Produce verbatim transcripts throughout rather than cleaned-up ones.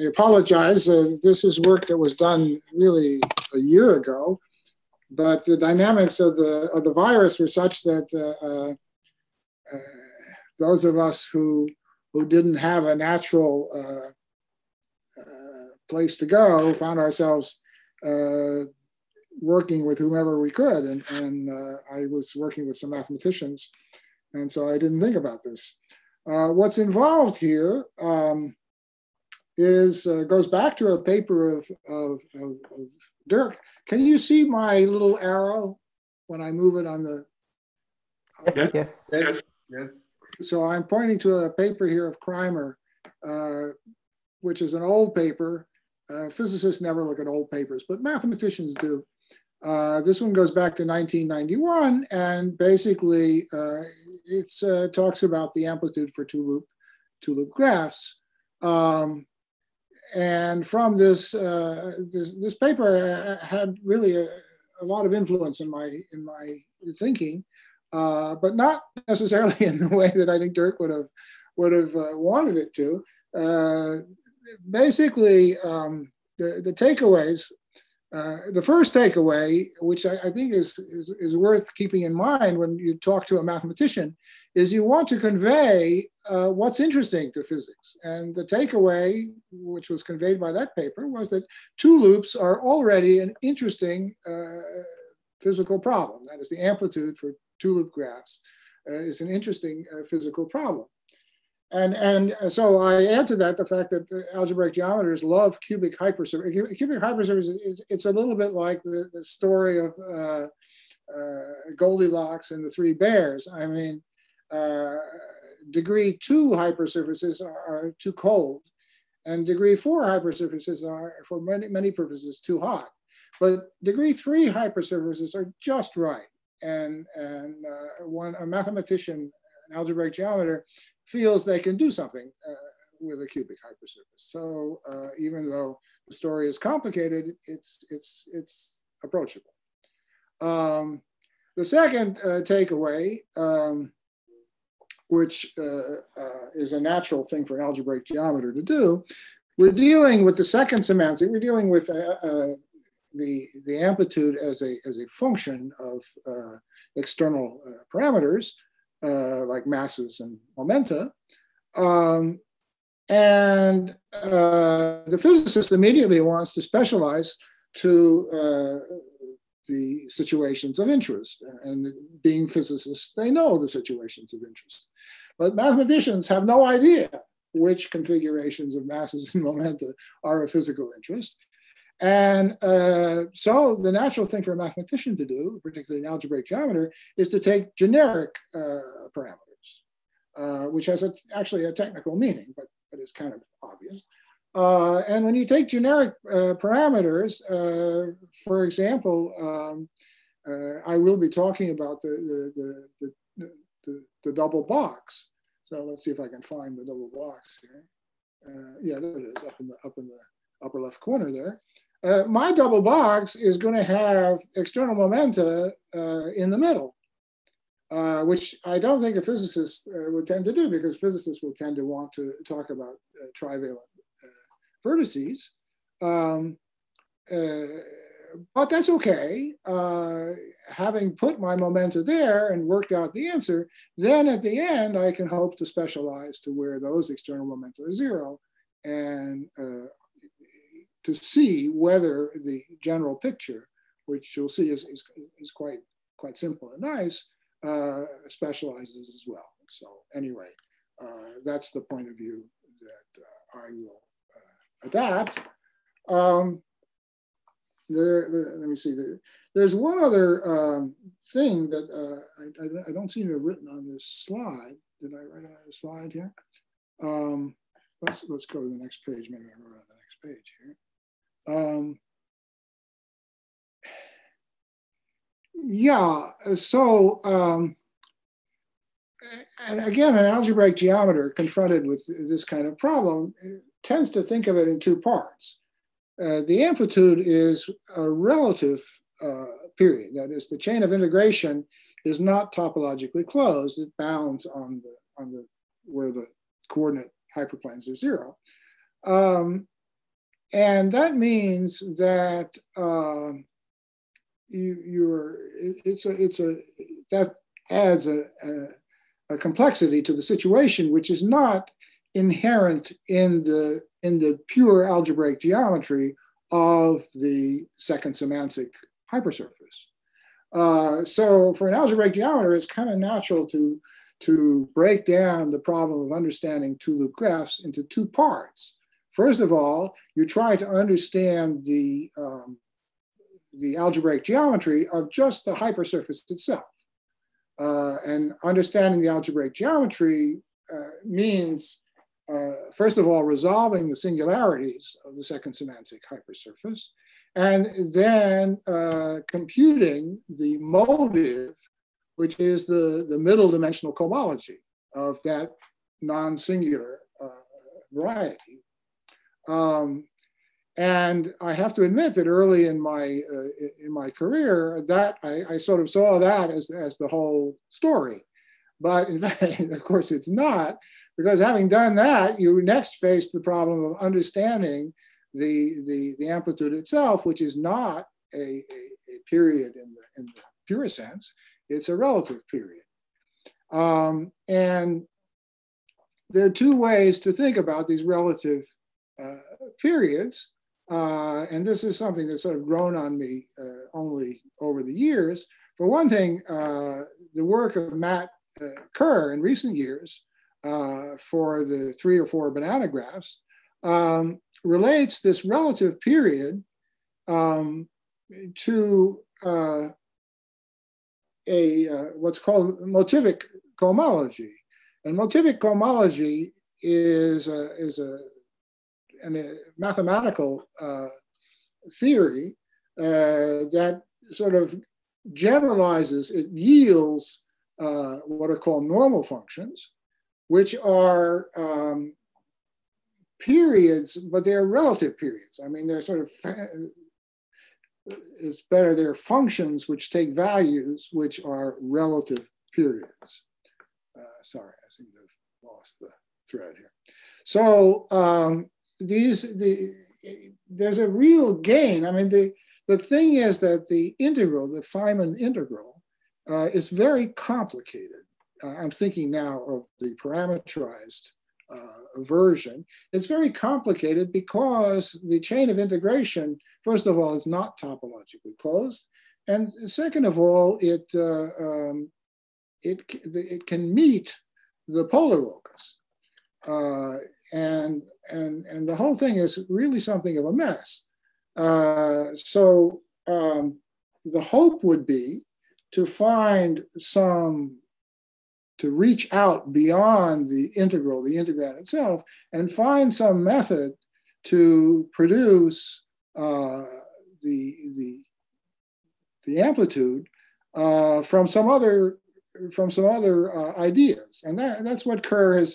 I apologize. Uh, this is work that was done really a year ago, but the dynamics of the, of the virus were such that uh, uh, those of us who, who didn't have a natural uh, uh, place to go found ourselves uh, working with whomever we could. And, and uh, I was working with some mathematicians, and so I didn't think about this. Uh, what's involved here um, is uh, goes back to a paper of, of, of, of Dirk. Can you see my little arrow when I move it on the? Yes. Yes. Yes. Yes. So I'm pointing to a paper here of Kreimer, uh, which is an old paper. Uh, physicists never look at old papers, but mathematicians do. Uh, this one goes back to nineteen ninety-one, and basically uh, it uh, talks about the amplitude for two-loop two-loop graphs. Um, and from this, uh, this, this paper had really a, a lot of influence in my, in my thinking, uh, but not necessarily in the way that I think Dirk would have, would have uh, wanted it to. Uh, basically, um, the, the takeaways, Uh, the first takeaway, which I, I think is, is, is worth keeping in mind when you talk to a mathematician, is you want to convey uh, what's interesting to physics. And the takeaway, which was conveyed by that paper, was that two loops are already an interesting uh, physical problem. That is, the amplitude for two-loop graphs uh, is an interesting uh, physical problem. And, and so I add to that the fact that the algebraic geometers love cubic hypersurfaces. Cubic hypersurfaces, is, it's a little bit like the, the story of uh, uh, Goldilocks and the Three Bears. I mean, uh, degree two hypersurfaces are, are too cold, and degree four hypersurfaces are, for many, many purposes, too hot. But degree three hypersurfaces are just right. And, and uh, one, a mathematician, an algebraic geometer, feels they can do something uh, with a cubic hypersurface. So uh, even though the story is complicated, it's, it's, it's approachable. Um, the second uh, takeaway, um, which uh, uh, is a natural thing for an algebraic geometer to do, we're dealing with the second Symanzik. We're dealing with uh, uh, the, the amplitude as a, as a function of uh, external uh, parameters, Uh, like masses and momenta. Um, and uh, the physicist immediately wants to specialize to uh, the situations of interest. And being physicists, they know the situations of interest. But mathematicians have no idea which configurations of masses and momenta are of physical interest. And uh, so the natural thing for a mathematician to do, particularly an algebraic geometer, is to take generic uh, parameters, uh, which has a, actually a technical meaning, but, but it's kind of obvious. Uh, and when you take generic uh, parameters, uh, for example, um, uh, I will be talking about the, the, the, the, the, the double box. So let's see if I can find the double box here. Uh, yeah, there it is, up in the, up in the upper left corner there. Uh, my double box is going to have external momenta uh, in the middle, uh, which I don't think a physicist uh, would tend to do, because physicists will tend to want to talk about uh, trivalent uh, vertices. Um, uh, but that's okay. Uh, having put my momenta there and worked out the answer, then at the end, I can hope to specialize to where those external momenta are zero, and uh, to see whether the general picture, which you'll see is, is, is quite, quite simple and nice, uh, specializes as well. So anyway, uh, that's the point of view that uh, I will uh, adapt. Um, there, let me see. There, there's one other um, thing that uh, I, I don't seem to have written on this slide. Did I write on the slide here? Um, let's, let's go to the next page. Maybe I wrote on the next page here. Um, yeah, so, um, and again, an algebraic geometer confronted with this kind of problem tends to think of it in two parts. Uh, the amplitude is a relative uh, period. That is, the chain of integration is not topologically closed. It bounds on the, on the, where the coordinate hyperplanes are zero. Um, And that means that um, you, you're, it's a, it's a, that adds a, a, a complexity to the situation, which is not inherent in the, in the pure algebraic geometry of the second Symanzik hypersurface. Uh, so for an algebraic geometer, it's kind of natural to, to break down the problem of understanding two-loop graphs into two parts. First of all, you try to understand the, um, the algebraic geometry of just the hypersurface itself. Uh, and understanding the algebraic geometry uh, means, uh, first of all, resolving the singularities of the second Symanzik hypersurface, and then uh, computing the motive, which is the, the middle dimensional cohomology of that non-singular uh, variety. Um, and I have to admit that early in my, uh, in my career, that I, I sort of saw that as, as the whole story. But in fact, of course, it's not, because having done that, you next face the problem of understanding The, the, the amplitude itself, which is not a, a, a period in the, in the pure sense, it's a relative period. Um, and there are two ways to think about these relative uh, periods. Uh, and this is something that's sort of grown on me uh, only over the years. For one thing, uh, the work of Matt uh, Kerr in recent years uh, for the three or four banana graphs um, relates this relative period um, to uh, a uh, what's called motivic cohomology, and motivic cohomology is a, is a, an, a mathematical uh, theory uh, that sort of generalizes. It yields uh, what are called normal functions, which are um, periods, but they're relative periods. I mean, they're sort of, it's better, they're functions which take values which are relative periods. Uh, sorry, I seem to have lost the thread here. So um, these, the, there's a real gain. I mean, the, the thing is that the integral, the Feynman integral, uh, is very complicated. Uh, I'm thinking now of the parameterized Uh, version. It's very complicated because the chain of integration, first of all, is not topologically closed, and second of all, it uh, um, it it can meet the polar locus, uh, and and and the whole thing is really something of a mess. Uh, so um, the hope would be to find some. to reach out beyond the integral, the integrand itself, and find some method to produce uh, the, the, the amplitude uh, from some other, from some other uh, ideas. And that, that's what Kerr has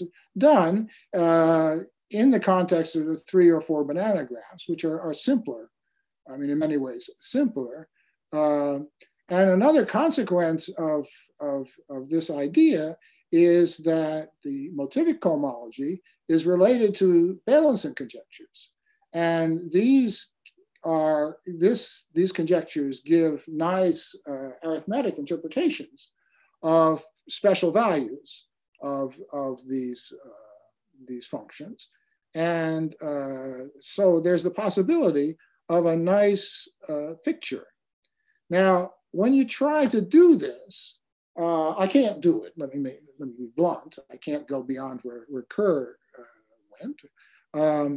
done uh, in the context of the three or four banana graphs, which are, are simpler, I mean, in many ways, simpler. Uh, And another consequence of, of, of this idea is that the motivic cohomology is related to Beilinson conjectures. And these are, this, these conjectures give nice uh, arithmetic interpretations of special values of, of these, uh, these functions. And uh, so there's the possibility of a nice uh, picture. Now, when you try to do this, uh, I can't do it. Let me make, let me be blunt. I can't go beyond where, where Kerr uh, went. Um,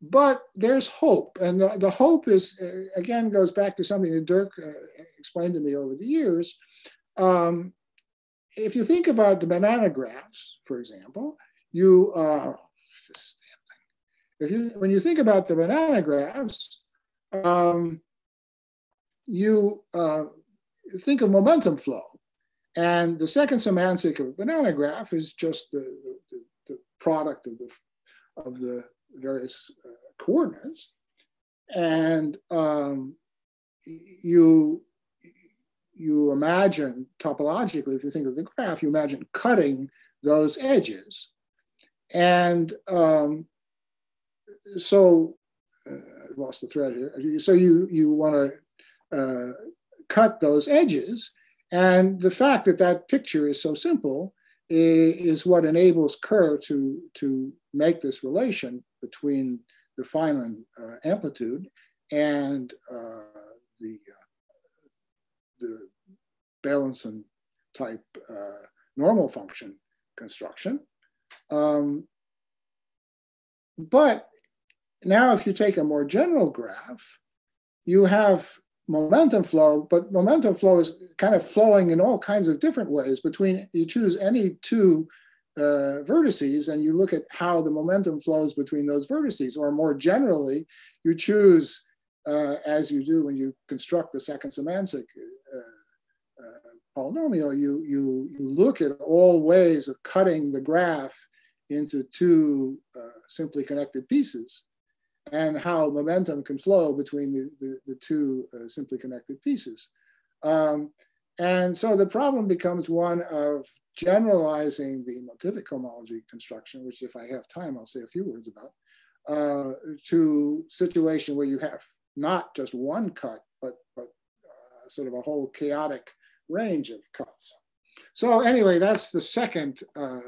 but there's hope, and the, the hope is uh, again goes back to something that Dirk uh, explained to me over the years. Um, if you think about the banana graphs, for example, you uh, this damn thing. If you when you think about the banana graphs, um, you uh, think of momentum flow. And the second Symanzik of a banana graph is just the, the, the product of the, of the various uh, coordinates. And um, you, you imagine topologically, if you think of the graph, you imagine cutting those edges. And um, so uh, lost the thread here. So you, you want to uh, cut those edges. And the fact that that picture is so simple is what enables Kerr to, to make this relation between the Feynman uh, amplitude and uh, the, uh, the Beilinson type uh, normal function construction. Um, but now if you take a more general graph, you have momentum flow, but momentum flow is kind of flowing in all kinds of different ways between, you choose any two uh, vertices and you look at how the momentum flows between those vertices, or more generally, you choose, uh, as you do when you construct the second Symanzik uh, uh, polynomial, you, you, you look at all ways of cutting the graph into two uh, simply connected pieces, and how momentum can flow between the, the, the two uh, simply connected pieces. Um, and so the problem becomes one of generalizing the motivic homology construction, which if I have time, I'll say a few words about, uh, to situation where you have not just one cut, but, but uh, sort of a whole chaotic range of cuts. So anyway, that's the second uh,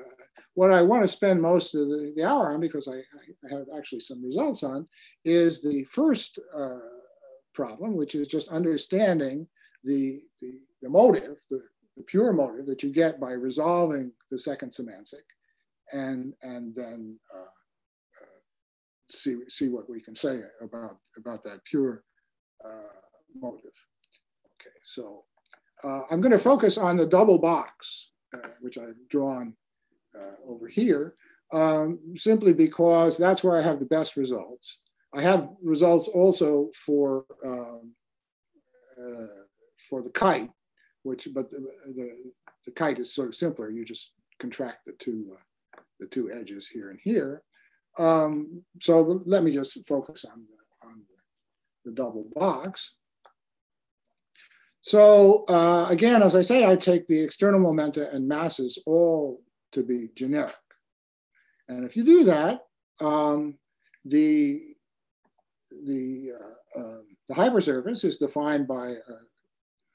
what I want to spend most of the, the hour on, because I, I have actually some results on, is the first uh, problem, which is just understanding the, the, the motive, the, the pure motive that you get by resolving the second Symanzik, and, and then uh, uh, see, see what we can say about, about that pure uh, motive. Okay, so uh, I'm going to focus on the double box, uh, which I've drawn Uh, over here, um, simply because that's where I have the best results. I have results also for um, uh, for the kite, which but the, the, the kite is sort of simpler. You just contract the two uh, the two edges here and here. Um, so let me just focus on the, on the, the double box. So uh, again, as I say, I take the external momenta and masses all to be generic. And if you do that, um, the, the, uh, uh, the hypersurface is defined by uh,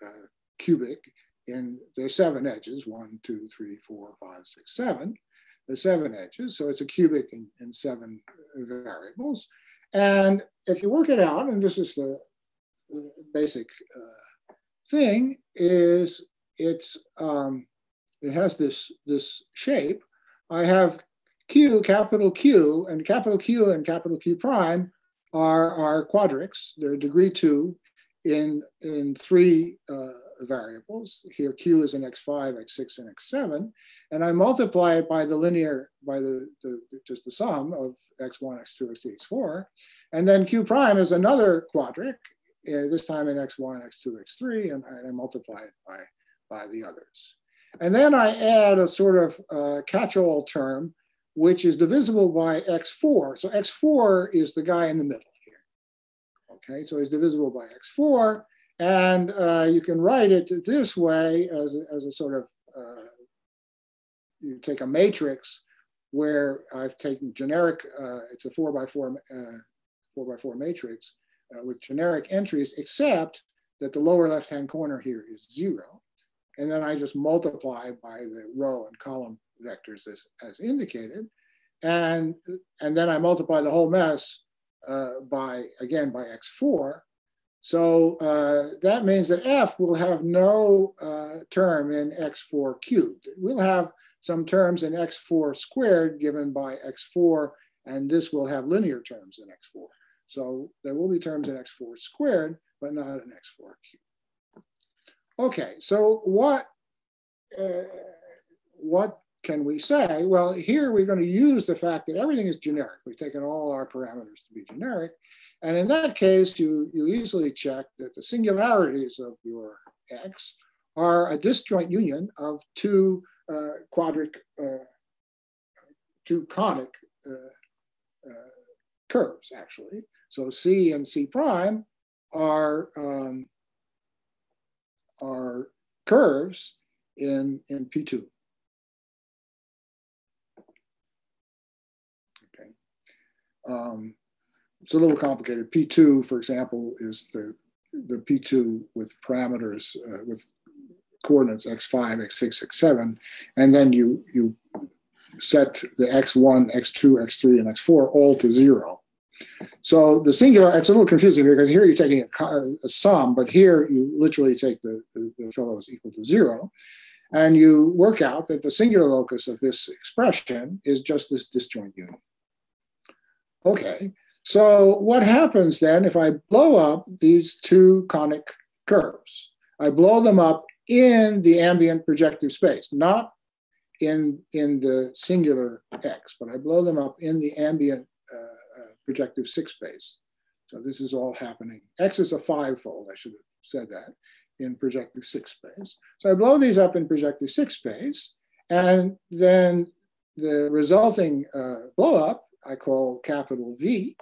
uh, cubic, and there's seven edges, one, two, three, four, five, six, seven. There's seven edges, so it's a cubic in, in seven variables. And if you work it out, and this is the, the basic uh, thing, is it's, um, it has this, this shape. I have Q, capital Q, and capital Q and capital Q prime are, are quadrics. They're degree two in, in three uh, variables. Here Q is in x five, x six, and x seven. And I multiply it by the linear, by the, the just the sum of x one, x two, x three, x four. And then Q prime is another quadric, uh, this time in x one, x two, x three, and, and I multiply it by, by the others. And then I add a sort of uh, catch-all term, which is divisible by x four. So x four is the guy in the middle here. Okay, so he's divisible by x four. And uh, you can write it this way as a, as a sort of, uh, you take a matrix where I've taken generic, uh, it's a four by four, uh, four by four matrix uh, with generic entries, except that the lower left-hand corner here is zero. And then I just multiply by the row and column vectors as, as indicated. And, and then I multiply the whole mess uh, by, again, by x four. So uh, that means that F will have no uh, term in x four cubed. It will have some terms in x four squared given by x four, and this will have linear terms in x four. So there will be terms in x four squared, but not in x four cubed. Okay, so what, uh, what can we say? Well, here we're going to use the fact that everything is generic. We've taken all our parameters to be generic. And in that case, you, you easily check that the singularities of your X are a disjoint union of two uh, quadric, uh, two conic uh, uh, curves, actually. So C and C prime are, um, are curves in, in P two. Okay. Um, it's a little complicated. P two, for example, is the, the P two with parameters, uh, with coordinates x five, x six, x seven, and then you, you set the x one, x two, x three, and x four all to zero. So the singular, it's a little confusing because here you're taking a, a sum, but here you literally take the, the, the fellow is equal to zero. And you work out that the singular locus of this expression is just this disjoint unit. Okay, so what happens then if I blow up these two conic curves? I blow them up in the ambient projective space, not in, in the singular X, but I blow them up in the ambient uh, uh, projective six space. So this is all happening. X is a fivefold, I should have said that, in projective six space. So I blow these up in projective six space, and then the resulting uh, blow up I call capital V.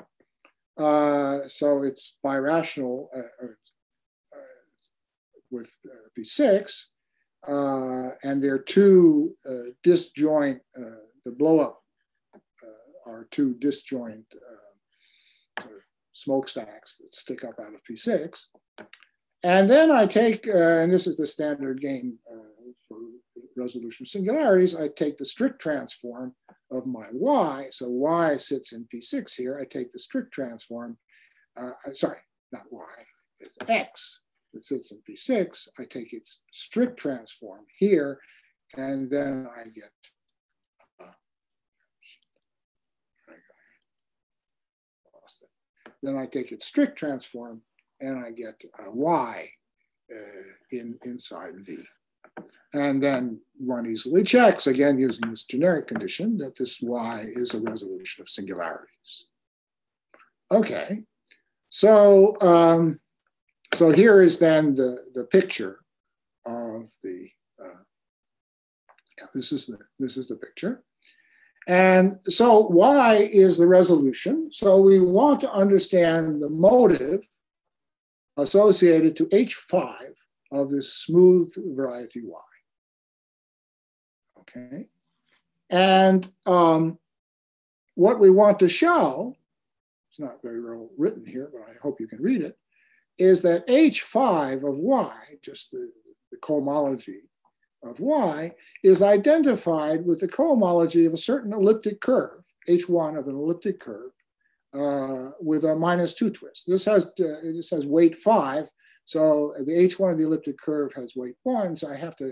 Uh, so it's birational uh, uh, with uh, P six, uh, and there are two uh, disjoint, uh, the blow up uh, are two disjoint uh, sort of smokestacks that stick up out of P six. And then I take, uh, and this is the standard game uh, for resolution of singularities, I take the strict transform of my Y. So Y sits in P six here. I take the strict transform, uh, sorry, not Y, it's X that sits in P six. I take its strict transform here, and then I get, uh, there I go. Lost it. Then I take its strict transform, and I get a Y uh, in, inside V. And then one easily checks, again, using this generic condition, that this Y is a resolution of singularities. Okay, so, um, so here is then the, the picture of the, uh, yeah, this is the, this is the picture. And so Y is the resolution. So we want to understand the motive associated to H five of this smooth variety Y. Okay, and um, what we want to show, it's not very well written here, but I hope you can read it, is that H five of Y, just the, the cohomology of Y, is identified with the cohomology of a certain elliptic curve, H one of an elliptic curve, Uh, with a minus two twist. This has uh, this has weight five, so the H one of the elliptic curve has weight one, so I have to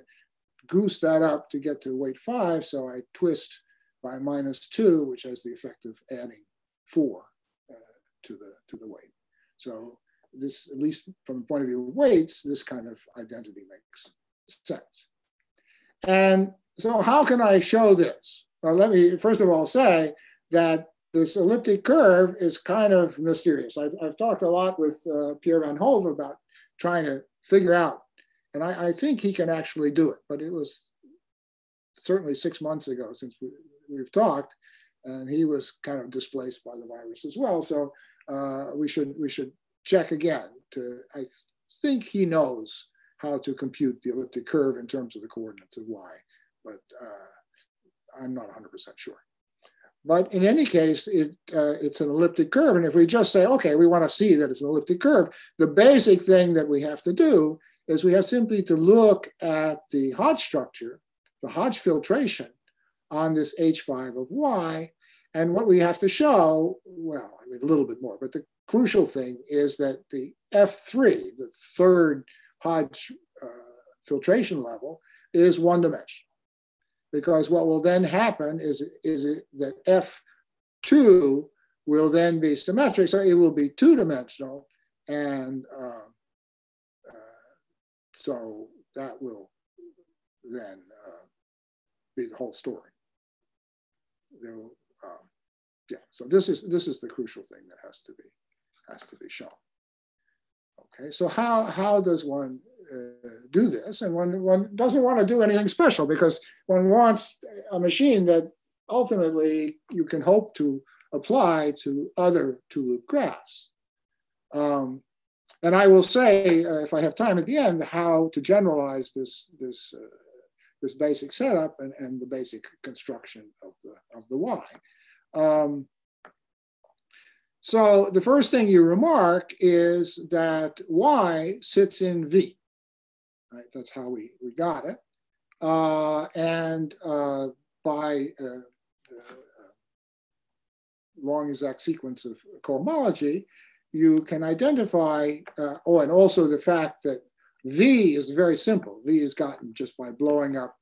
goose that up to get to weight five, so I twist by minus two, which has the effect of adding four uh, to the to the weight. So this, at least from the point of view of weights, this kind of identity makes sense. And so how can I show this? Well, let me first of all say that this elliptic curve is kind of mysterious. I've, I've talked a lot with uh, Pierre Vanhove about trying to figure out, and I, I think he can actually do it, but it was certainly six months ago since we, we've talked, and he was kind of displaced by the virus as well. So uh, we should we should check again to, I think he knows how to compute the elliptic curve in terms of the coordinates of Y, but uh, I'm not one hundred percent sure. But in any case, it, uh, it's an elliptic curve. And if we just say, okay, we want to see that it's an elliptic curve, the basic thing that we have to do is we have simply to look at the Hodge structure, the Hodge filtration on this H five of Y. And what we have to show, well, I mean, a little bit more, but the crucial thing is that the F three, the third Hodge uh, filtration level, is one dimensional. Because what will then happen is, is that F two will then be symmetric, so it will be two-dimensional, and uh, uh, so that will then uh, be the whole story. Will, um, yeah, so this is this is the crucial thing that has to be has to be shown. Okay, so how how does one uh, do this? And one one doesn't want to do anything special because one wants a machine that ultimately you can hope to apply to other two-loop graphs. Um, and I will say, uh, if I have time at the end, how to generalize this this uh, this basic setup and and the basic construction of the of the Y. Um, So the first thing you remark is that Y sits in V. Right? That's how we, we got it. Uh, and uh, by uh, uh, long exact sequence of cohomology, you can identify, uh, oh, and also the fact that V is very simple. V is gotten just by blowing up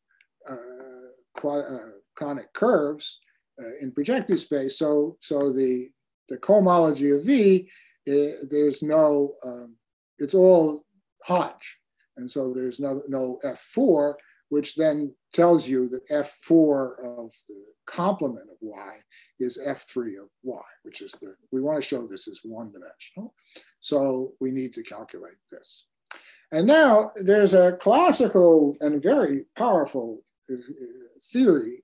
uh, quad, uh, conic curves uh, in projective space. So, so the, the cohomology of V, uh, there's no, um, it's all Hodge. And so there's no, no F four, which then tells you that F four of the complement of Y is F three of Y, which is the, we want to show this is one dimensional. So we need to calculate this. And now there's a classical and very powerful theory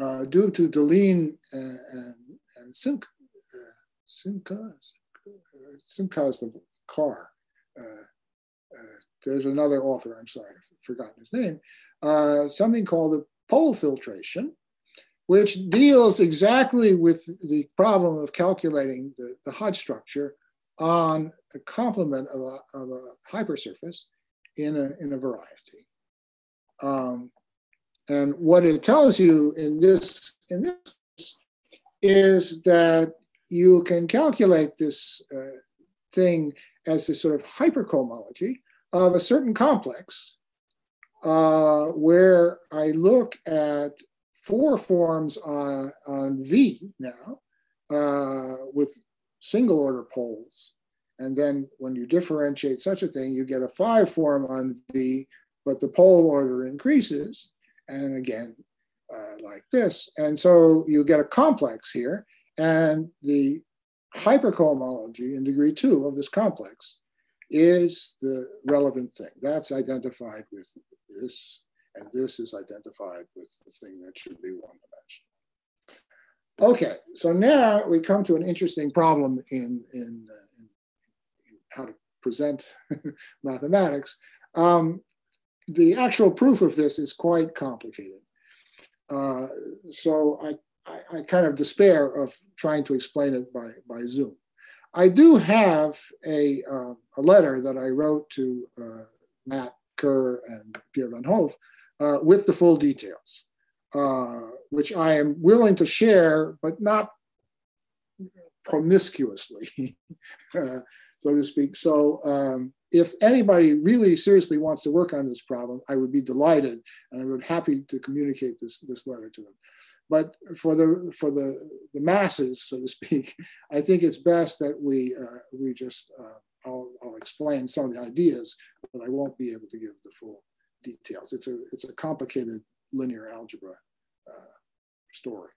uh, due to Deligne and, and, and Simcoe, Simcoe, Simcoe's the car. Uh, uh, there's another author, I'm sorry, I've forgotten his name, uh, something called the pole filtration, which deals exactly with the problem of calculating the, the Hodge structure on a complement of a, of a hypersurface in a, in a variety. Um, and what it tells you in this, in this is that you can calculate this uh, thing as a sort of hypercohomology of a certain complex uh, where I look at four forms on, on V now uh, with single order poles. And then when you differentiate such a thing, you get a five form on V, but the pole order increases. And again, uh, like this. And so you get a complex here, and the hypercohomology in degree two of this complex is the relevant thing. That's identified with this, and this is identified with the thing that should be one dimension. Okay, so now we come to an interesting problem in, in, uh, in, in how to present mathematics. Um, the actual proof of this is quite complicated. Uh, so I, I, I kind of despair of trying to explain it by, by Zoom. I do have a, uh, a letter that I wrote to uh, Matt Kerr and Pierre Vanhove uh, with the full details. Uh, which I am willing to share, but not promiscuously, uh, so to speak. So um, if anybody really seriously wants to work on this problem, I would be delighted, and I would be happy to communicate this, this letter to them. But for the, for the, the masses, so to speak, I think it's best that we, uh, we just, uh, I'll, I'll explain some of the ideas, but I won't be able to give the full details. It's a, it's a complicated linear algebra uh, story.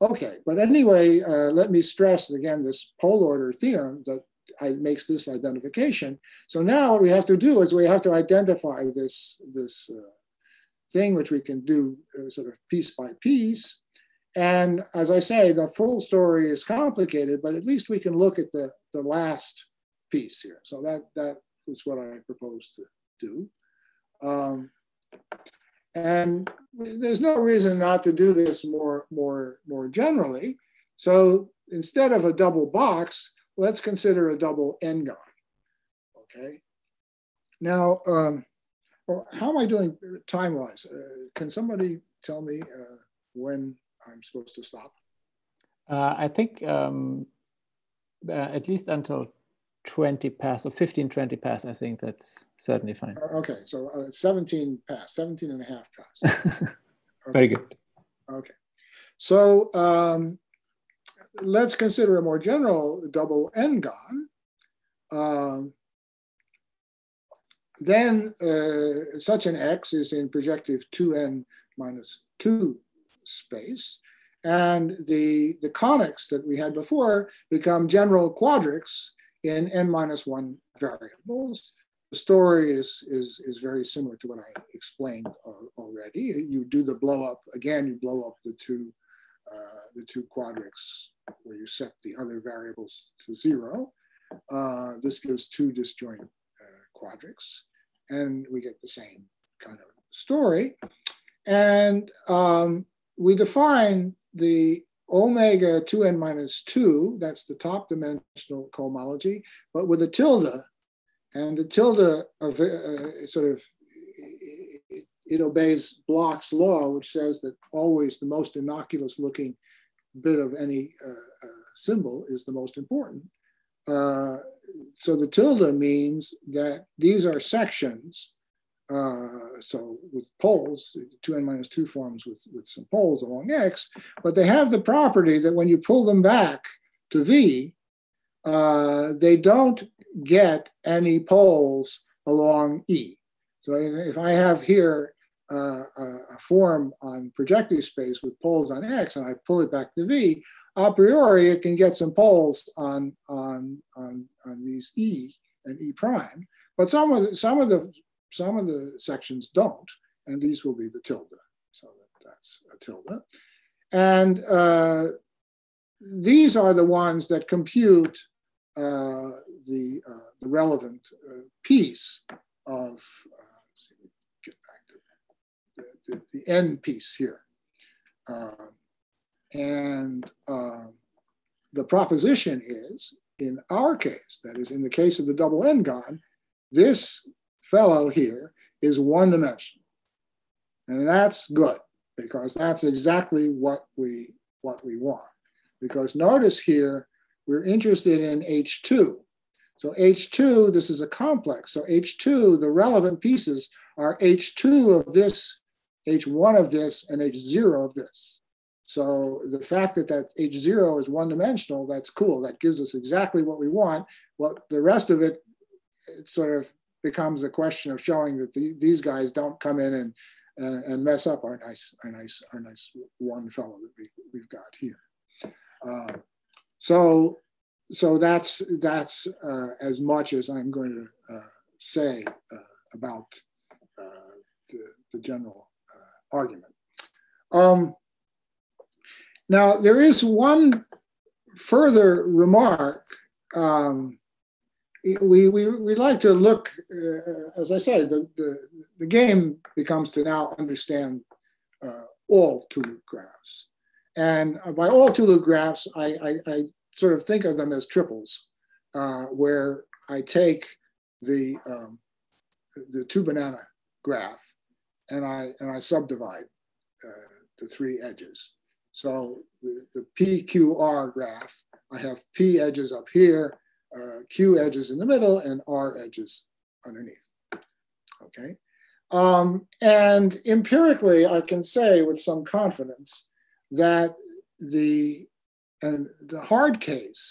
Okay, but anyway, uh, let me stress again this pole order theorem that I, makes this identification. So now what we have to do is we have to identify this, this uh, thing, which we can do uh, sort of piece by piece. And as I say, the full story is complicated, but at least we can look at the, the last piece here. So that, that is what I propose to do. Um, And there's no reason not to do this more, more, more generally. So instead of a double box, let's consider a double n-gon. Okay. Now, um, well, how am I doing time-wise? Uh, can somebody tell me uh, when I'm supposed to stop? Uh, I think um, uh, at least until twenty past or fifteen, twenty past, I think that's certainly fine. Okay, so uh, seventeen past, seventeen and a half past. Okay. Very good. Okay, so um, let's consider a more general double n-gon. Um, then uh, such an X is in projective two n minus two space. And the, the conics that we had before become general quadrics in n minus one variables. The story is, is, is very similar to what I explained already. You do the blow up, again, you blow up the two, uh, the two quadrics where you set the other variables to zero. Uh, this gives two disjoint uh, quadrics, and we get the same kind of story. And um, we define the omega two n minus two, that's the top dimensional cohomology, but with a tilde. And the tilde of, uh, sort of, it, it obeys Bloch's law, which says that always the most innocuous looking bit of any uh, uh, symbol is the most important. Uh, so the tilde means that these are sections. Uh, so with poles, two n minus two forms with, with some poles along X, but they have the property that when you pull them back to V, uh, they don't get any poles along E. So if I have here uh, a form on projective space with poles on X and I pull it back to V, a priori it can get some poles on, on, on, on these E and E prime, but some of the, some of the Some of the sections don't, and these will be the tilde. So that's a tilde. And uh, these are the ones that compute uh, the, uh, the relevant uh, piece of, uh, let's see, get back to the, the, the n piece here. Uh, and uh, the proposition is, in our case, that is in the case of the double n-gon, this fellow here is one dimensional, and that's good because that's exactly what we what we want. Because notice here we're interested in H two, so H two this is a complex. So H two the relevant pieces are H two of this, H one of this, and H zero of this. So the fact that that H zero is one dimensional, that's cool. That gives us exactly what we want. What the rest of it, it sort of becomes a question of showing that the, these guys don't come in and uh, and mess up our nice our nice our nice one fellow that we we've got here. Uh, so so that's that's uh, as much as I'm going to uh, say uh, about uh, the, the general uh, argument. Um, now there is one further remark. Um, We, we, we like to look, uh, as I say, the, the, the game becomes to now understand uh, all two-loop graphs. And by all two-loop graphs, I, I, I sort of think of them as triples, uh, where I take the, um, the two-banana graph and I, and I subdivide uh, the three edges. So the, the P Q R graph, I have P edges up here, Uh, Q edges in the middle, and R edges underneath, okay? Um, and empirically, I can say with some confidence that the, and the hard case,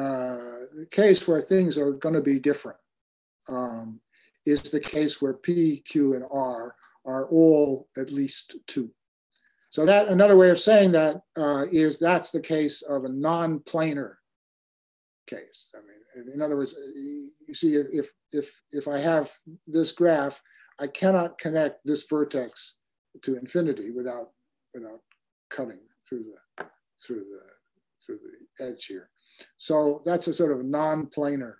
uh, the case where things are gonna be different, um, is the case where P, Q, and R are all at least two. So that, another way of saying that uh, is that's the case of a non-planar case. I mean, in other words, you see, if if if I have this graph, I cannot connect this vertex to infinity without without cutting through the through the through the edge here. So that's a sort of non-planar.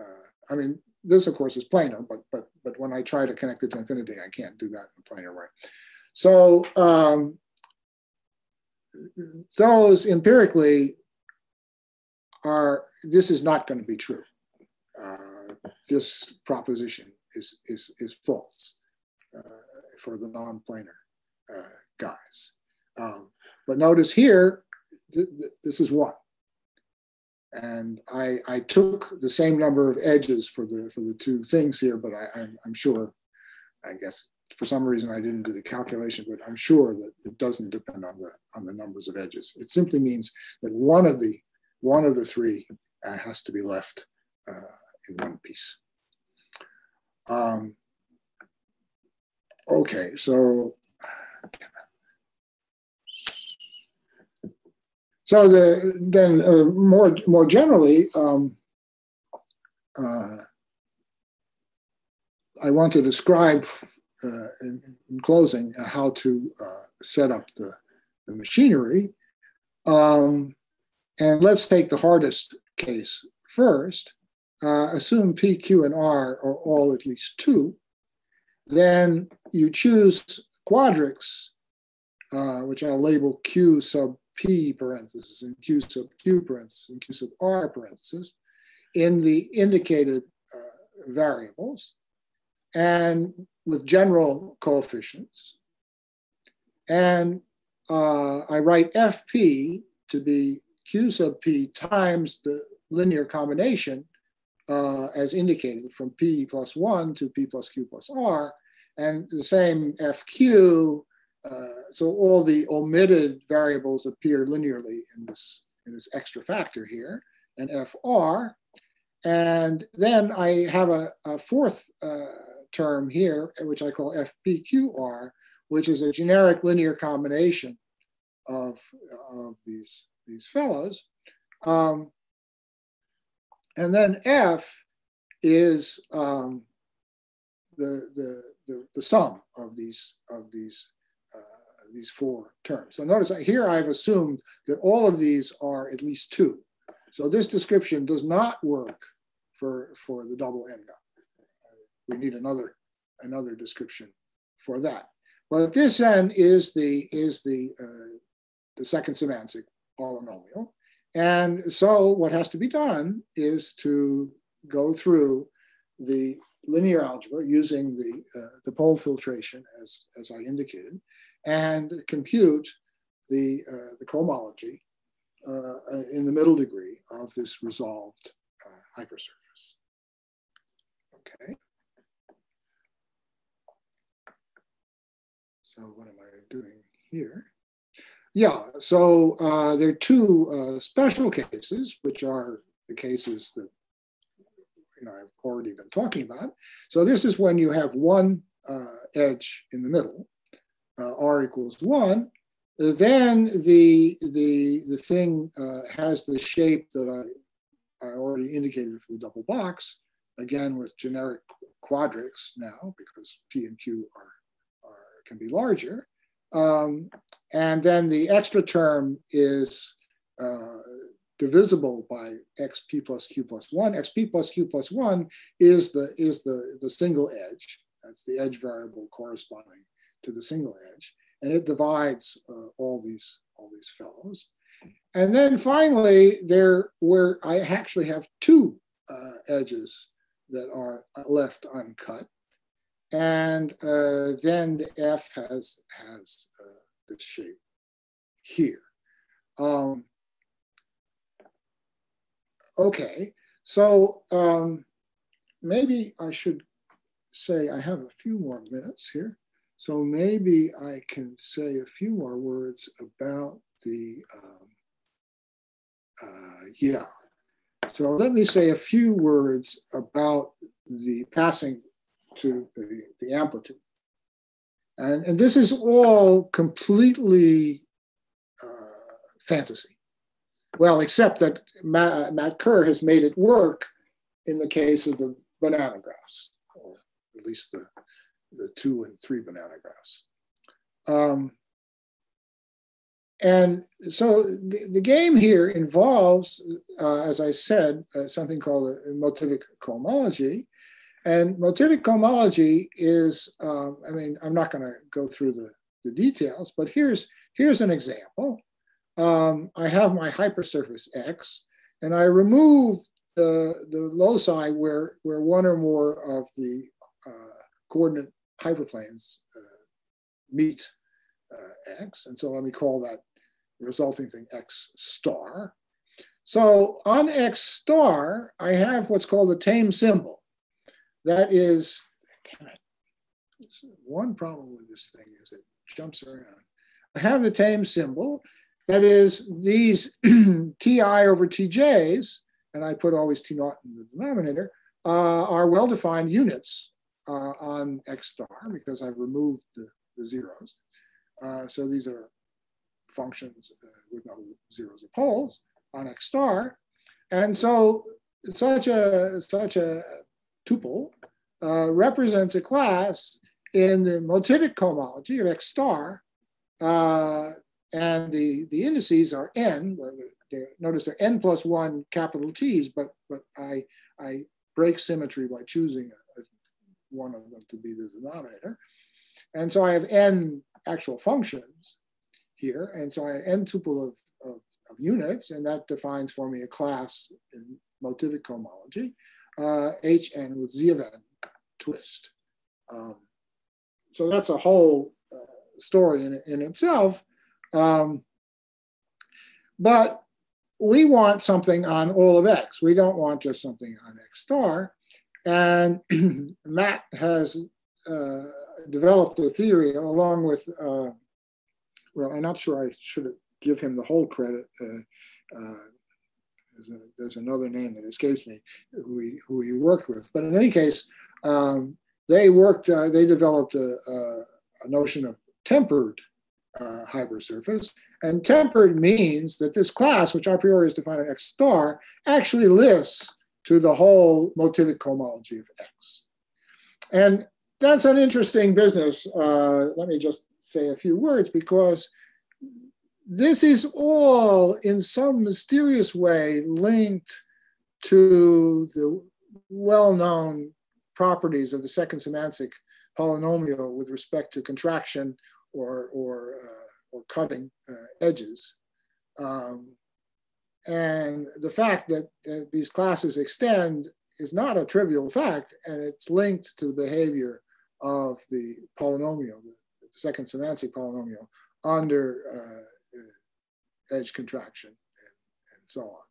Uh, I mean, this of course is planar, but but but when I try to connect it to infinity, I can't do that in a planar way. So um, those empirically are, this is not going to be true. Uh, this proposition is, is, is false uh, for the non-planar uh, guys. Um, but notice here, th th this is one. And I, I took the same number of edges for the, for the two things here, but I, I'm, I'm sure, I guess, for some reason I didn't do the calculation, but I'm sure that it doesn't depend on the, on the numbers of edges. It simply means that one of the One of the three uh, has to be left uh, in one piece. Um, okay, so so the then uh, more more generally, um, uh, I want to describe uh, in, in closing uh, how to uh, set up the, the machinery. Um, And let's take the hardest case first. Uh, assume P, Q, and R are all at least two. Then you choose quadrics, uh, which I'll label Q sub P parentheses and Q sub Q parentheses and Q sub R parentheses in the indicated uh, variables and with general coefficients. And uh, I write F P to be Q sub P times the linear combination uh, as indicated from P plus one to P plus Q plus R, and the same F Q. Uh, so all the omitted variables appear linearly in this, in this extra factor here, and F R. And then I have a, a fourth uh, term here, which I call F P Q R, which is a generic linear combination of, of these, these fellows. Um, and then F is um, the, the, the, the sum of these, of these these four terms. So notice here I've assumed that all of these are at least two. So this description does not work for, for the double endgame. We need another, another description for that. But this N is the, is the, uh, the second Symanzik polynomial. And so what has to be done is to go through the linear algebra using the, uh, the pole filtration as, as I indicated, and compute the, uh, the cohomology uh, in the middle degree of this resolved uh, hypersurface. Okay. So what am I doing here? Yeah, so uh, there are two uh, special cases, which are the cases that you know, I've already been talking about. So this is when you have one uh, edge in the middle, Uh, R equals one, then the, the, the thing uh, has the shape that I, I already indicated for the double box, again with generic quadrics now, because P and Q are, are can be larger. Um, and then the extra term is uh, divisible by X P plus Q plus one. X P plus Q plus one is the, is the, the single edge. That's the edge variable corresponding to the single edge, and it divides uh, all these all these fellows. And then finally, there where I actually have two uh, edges that are left uncut, and uh, then the F has has uh, this shape here. Um, okay, so um, maybe I should say I have a few more minutes here. So maybe I can say a few more words about the, um, uh, yeah. So let me say a few words about the passing to the, the amplitude. And, and this is all completely uh, fantasy. Well, except that Matt, Matt Kerr has made it work in the case of the banana graphs, or at least the the two and three banana graphs. Um, and so the, the game here involves, uh, as I said, uh, something called a motivic cohomology. And motivic cohomology is, um, I mean, I'm not gonna go through the, the details, but here's, here's an example. Um, I have my hypersurface X, and I remove the, the loci where, where one or more of the uh, coordinate hyperplanes uh, meet uh, X. And so let me call that resulting thing X star. So on X star, I have what's called the tame symbol. That is, damn it, this is one problem with this thing is it jumps around. I have the tame symbol. That is these Ti over Tj's, and I put always T naught in the denominator, uh, are well-defined units Uh, on X star, because I've removed the, the zeros. Uh, so these are functions uh, with no zeros or poles on X star. And so such a, such a tuple uh, represents a class in the motivic cohomology of X star. Uh, and the, the indices are N, where they're, notice they're N plus one capital T's, but, but I, I break symmetry by choosing a, a one of them to be the denominator. And so I have N actual functions here. And so I had n tuple of, of, of units, and that defines for me a class in motivic cohomology, uh, H n with z of n twist. Um, so that's a whole uh, story in, in itself. Um, but we want something on all of x. We don't want just something on x star. And Matt has uh, developed a theory along with, uh, well, I'm not sure I should give him the whole credit. Uh, uh, there's, a, there's another name that escapes me who he, who he worked with. But in any case, um, they worked, uh, they developed a, a, a notion of tempered uh, hypersurface. And tempered means that this class, which a priori is defined as x star, actually lists to the whole motivic cohomology of x. And that's an interesting business. Uh, let me just say a few words, because this is all in some mysterious way linked to the well-known properties of the second Symanzik polynomial with respect to contraction or, or, uh, or cutting uh, edges. Um, And the fact that uh, these classes extend is not a trivial fact, and it's linked to the behavior of the polynomial, the second Symanzik polynomial, under uh, edge contraction and, and so on.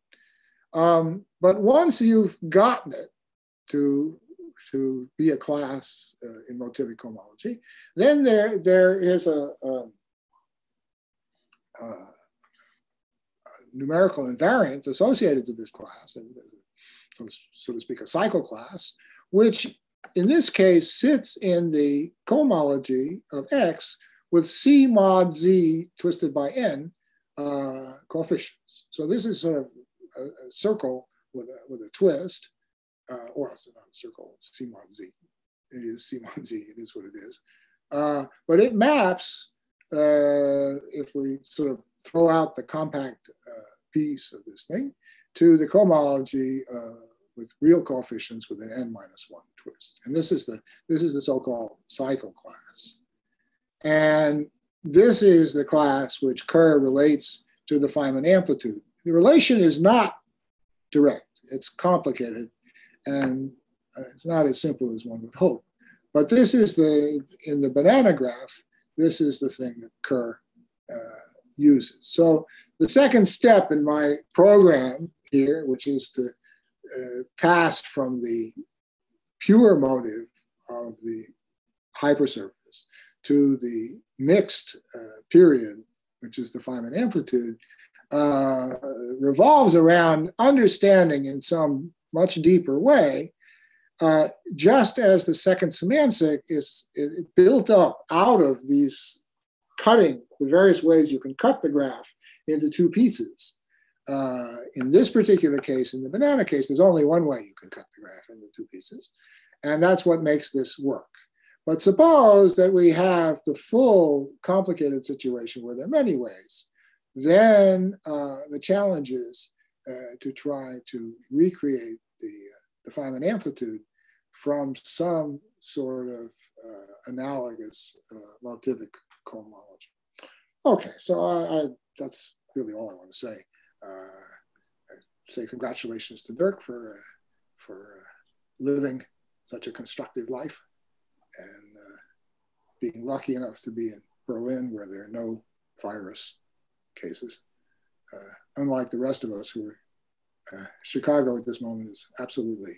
Um, but once you've gotten it to, to be a class uh, in motivic cohomology, then there, there is a, a, a numerical invariant associated to this class, so to speak, a cycle class, which in this case sits in the cohomology of X with C mod Z twisted by N uh, coefficients. So this is sort of a, a circle with a, with a twist, uh, or it's not a circle, it's C mod Z. It is C mod Z, it is what it is. Uh, but it maps, uh, if we sort of throw out the compact uh, piece of this thing, to the cohomology uh, with real coefficients with an n minus one twist. And this is the, this is the so-called cycle class. And this is the class which Kerr relates to the Feynman amplitude. The relation is not direct. It's complicated, and it's not as simple as one would hope. But this is the, in the banana graph, this is the thing that Kerr uh, uses. So the second step in my program here, which is to uh, pass from the pure motive of the hypersurface to the mixed uh, period, which is the Feynman amplitude, uh, revolves around understanding in some much deeper way, uh, just as the second Symanzik is it, it built up out of these cutting, the various ways you can cut the graph into two pieces. Uh, in this particular case, in the banana case, there's only one way you can cut the graph into two pieces. And that's what makes this work. But suppose that we have the full complicated situation where there are many ways, then uh, the challenge is uh, to try to recreate the, uh, the Feynman amplitude from some sort of uh, analogous uh, motivic cohomology. Okay, so I, I, that's really all I want to say. Uh, I say congratulations to Dirk for, uh, for uh, living such a constructive life and uh, being lucky enough to be in Berlin where there are no virus cases. Uh, unlike the rest of us who are, uh, Chicago at this moment is absolutely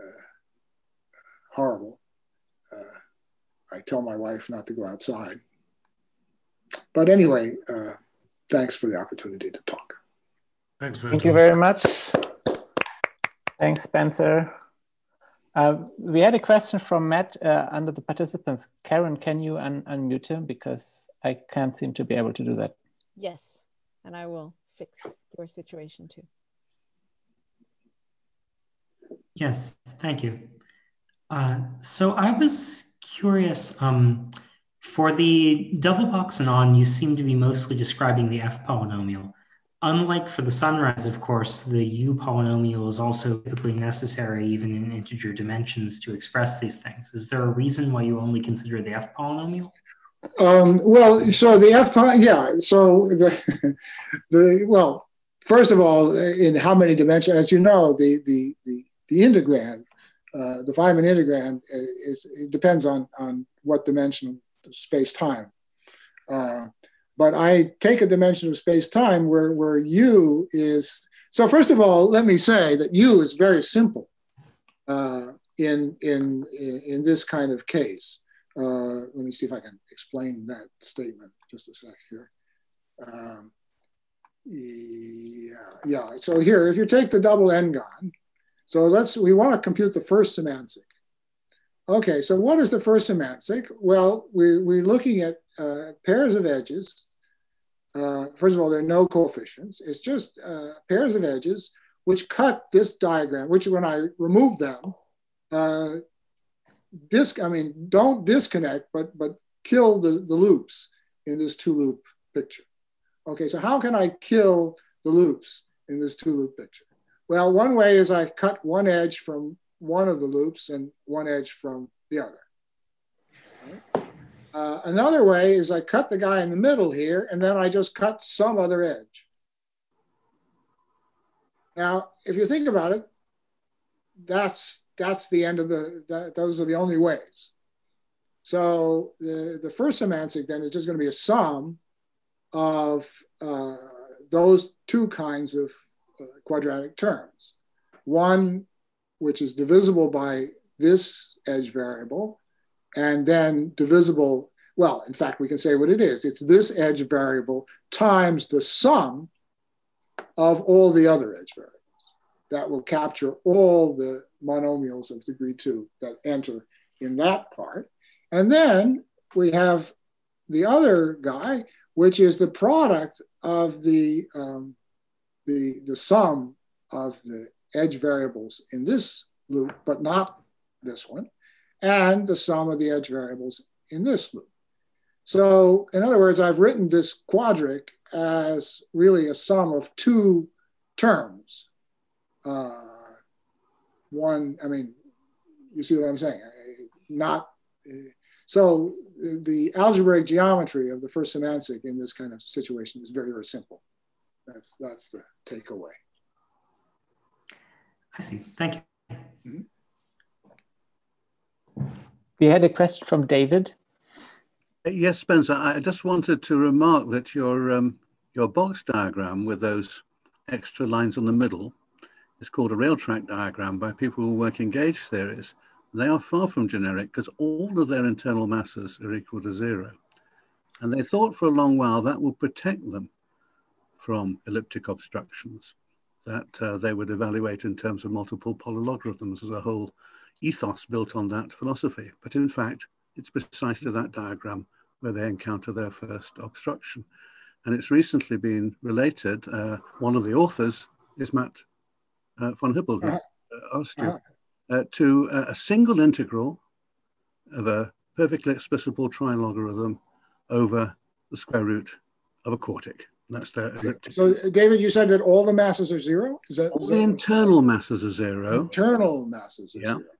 uh, horrible. Uh, I tell my wife not to go outside. But anyway, uh, thanks for the opportunity to talk. Thanks very much. Thank you very much. Thanks, Spencer. Uh, we had a question from Matt uh, under the participants. Karen, can you un unmute him? Because I can't seem to be able to do that. Yes, and I will fix your situation too. Yes, thank you. Uh, so I was curious, um, for the double boxanon, you seem to be mostly describing the F polynomial. Unlike for the sunrise, of course, the U polynomial is also typically necessary even in integer dimensions to express these things. Is there a reason why you only consider the F polynomial? Um, well, so the F prime, yeah. So the the well, first of all, in how many dimensions? As you know, the the the, the integrand, uh, the Feynman integrand, is it depends on on what dimension of space time. Uh, but I take a dimension of space time where where u is. So first of all, let me say that u is very simple uh, in in in this kind of case. Uh, let me see if I can explain that statement just a sec here. Um, yeah, yeah. So here, if you take the double n-gon, so let's, we want to compute the first Symanzik. Okay, so what is the first Symanzik? Well, we, we're looking at uh, pairs of edges. Uh, first of all, there are no coefficients. It's just uh, pairs of edges which cut this diagram, which when I remove them, uh, Disc, I mean, don't disconnect, but but kill the, the loops in this two-loop picture. Okay, so how can I kill the loops in this two-loop picture? Well, one way is I cut one edge from one of the loops and one edge from the other. Okay. Uh, another way is I cut the guy in the middle here, and then I just cut some other edge. Now, if you think about it, that's That's the end of the, that, those are the only ways. So the, the first Symanzik then is just going to be a sum of uh, those two kinds of uh, quadratic terms. One, which is divisible by this edge variable, and then divisible, well, in fact, we can say what it is. It's this edge variable times the sum of all the other edge variables. That will capture all the monomials of degree two that enter in that part. And then we have the other guy, which is the product of the, um, the, the sum of the edge variables in this loop, but not this one, and the sum of the edge variables in this loop. So in other words, I've written this quadric as really a sum of two terms. Uh, one, I mean, you see what I'm saying? Not, uh, so the algebraic geometry of the first Symanzik in this kind of situation is very, very simple. That's, that's the takeaway. I see, thank you. Mm-hmm. We had a question from David. Uh, yes, Spencer, I just wanted to remark that your, um, your box diagram with those extra lines in the middle, it's called a rail track diagram by people who work in gauge theories. They are far from generic because all of their internal masses are equal to zero. And they thought for a long while that would protect them from elliptic obstructions that uh, they would evaluate in terms of multiple polylogarithms as a whole ethos built on that philosophy. But in fact, it's precisely that diagram where they encounter their first obstruction. And it's recently been related. Uh, one of the authors is Matt Uh, von Hippel, uh, uh, uh, to uh, a single integral of a perfectly expressible trilogarithm over the square root of a quartic. That's the. So, David, you said that all the masses are zero? Is that, all is the that internal what? masses are zero. Internal masses are yeah. zero.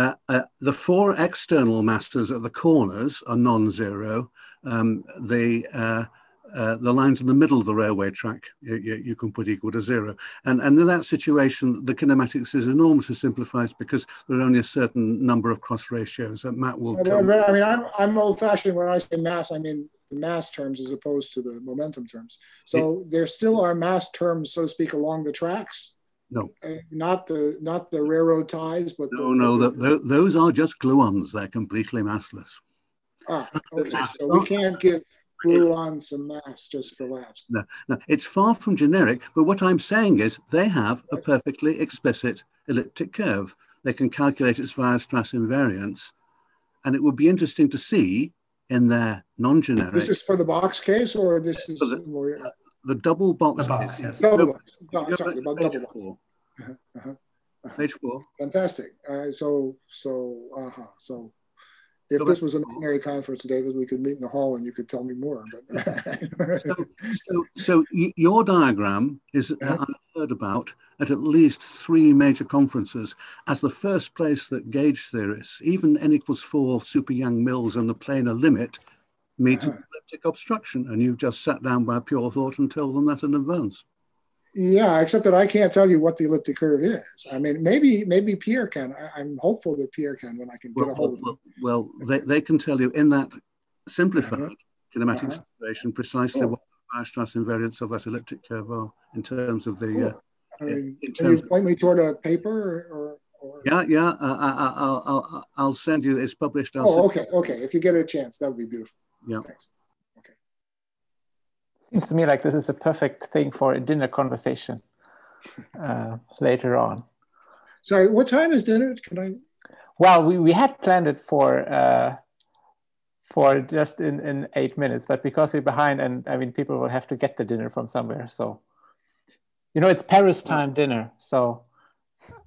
Uh, uh, the four external masses at the corners are non-zero. Um, the uh, Uh, the lines in the middle of the railway track, you, you, you can put equal to zero. And, and in that situation, the kinematics is enormously simplified because there are only a certain number of cross ratios that Matt will tell you. I mean, I'm, I'm old-fashioned. When I say mass, I mean the mass terms as opposed to the momentum terms. So it, there still are mass terms, so to speak, along the tracks? No. Uh, not, the, not the railroad ties, but... No, the, no, the, the, those are just gluons. They're completely massless. Ah, okay. So we can't give... Glue on some mass just for laughs. No, no, it's far from generic, but what I'm saying is they have a perfectly explicit elliptic curve. They can calculate its Weierstrass invariance, and it would be interesting to see in their non-generic... This is for the box case, or this is... The, uh, the double box the box, case. Yes. Double box. No, sorry, about page double four. Uh-huh, uh-huh, uh-huh. Page four. Fantastic. Uh, so, so, uh-huh, so... If this was an ordinary conference, David, we could meet in the hall and you could tell me more. But so, so, so your diagram is, uh, I've heard about at at least three major conferences as the first place that gauge theorists, even N equals four, super Yang Mills and the planar limit, me to elliptic obstruction, and you've just sat down by pure thought and told them that in advance. Yeah, except that I can't tell you what the elliptic curve is. I mean, maybe maybe Pierre can. I, I'm hopeful that Pierre can when I can get well, a hold of him. Well, well they, they can tell you in that simplified uh-huh. kinematic uh-huh. situation precisely cool. what the Weierstrass invariants of that elliptic curve are in terms of the... Cool. Uh, I mean, in, in can you point me toward a paper or... or yeah, yeah, uh, I, I'll, I'll, I'll send you, it's published. I'll oh, okay, okay. If you get a chance, that would be beautiful. Yeah. Thanks. Seems to me like this is a perfect thing for a dinner conversation uh, later on. Sorry, what time is dinner? Can I? Well, we, we had planned it for uh, for just in, in eight minutes, but because we're behind, and I mean, people will have to get the dinner from somewhere. So, you know, it's Paris time dinner. So.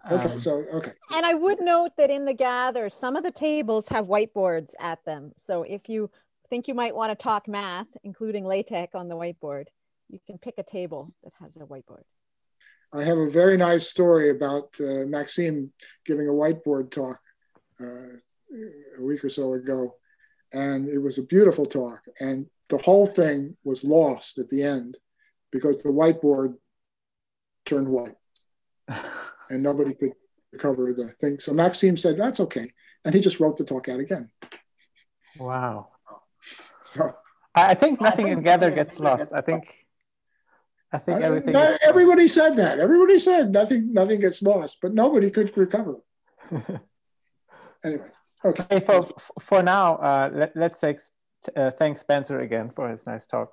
Um, okay. So okay. And I would note that in the gather, some of the tables have whiteboards at them. So if you think you might want to talk math, including LaTeX on the whiteboard, you can pick a table that has a whiteboard. I have a very nice story about uh, Maxime giving a whiteboard talk uh, a week or so ago. And it was a beautiful talk. And the whole thing was lost at the end because the whiteboard turned white and nobody could recover the thing. So Maxime said, that's okay. And he just wrote the talk out again. Wow. So, I think nothing in gather gets lost. I think, I think everything. Uh, everybody said that. Everybody said nothing. Nothing gets lost, but nobody could recover. Anyway, okay. Hey, for, for now, uh, let, let's say, uh, thank Spencer again for his nice talk.